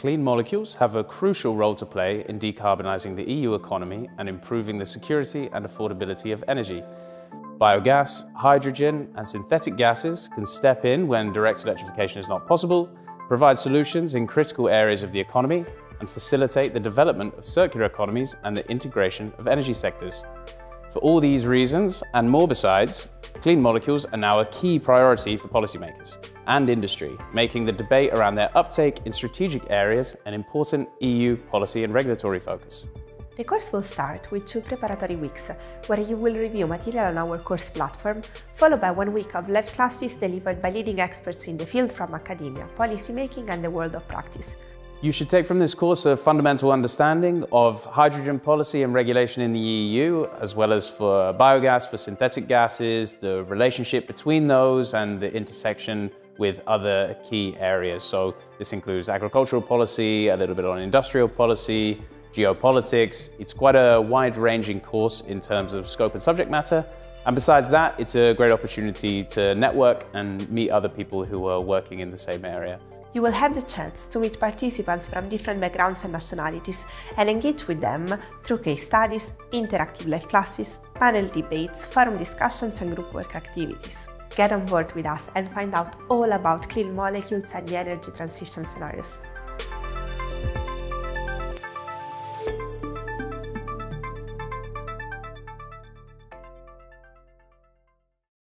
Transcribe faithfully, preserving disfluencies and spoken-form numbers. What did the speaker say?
Clean molecules have a crucial role to play in decarbonising the E U economy and improving the security and affordability of energy. Biogas, hydrogen and synthetic gases can step in when direct electrification is not possible, provide solutions in critical areas of the economy, and facilitate the development of circular economies and the integration of energy sectors. For all these reasons, and more besides, clean molecules are now a key priority for policymakers and industry, making the debate around their uptake in strategic areas an important E U policy and regulatory focus. The course will start with two preparatory weeks, where you will review material on our course platform, followed by one week of live classes delivered by leading experts in the field from academia, policymaking and the world of practice. You should take from this course a fundamental understanding of hydrogen policy and regulation in the E U, as well as for biogas, for synthetic gases, the relationship between those and the intersection with other key areas. So this includes agricultural policy, a little bit on industrial policy, geopolitics. It's quite a wide-ranging course in terms of scope and subject matter. And besides that, it's a great opportunity to network and meet other people who are working in the same area. You will have the chance to meet participants from different backgrounds and nationalities and engage with them through case studies, interactive live classes, panel debates, forum discussions and group work activities. Get on board with us and find out all about clean molecules and the energy transition scenarios.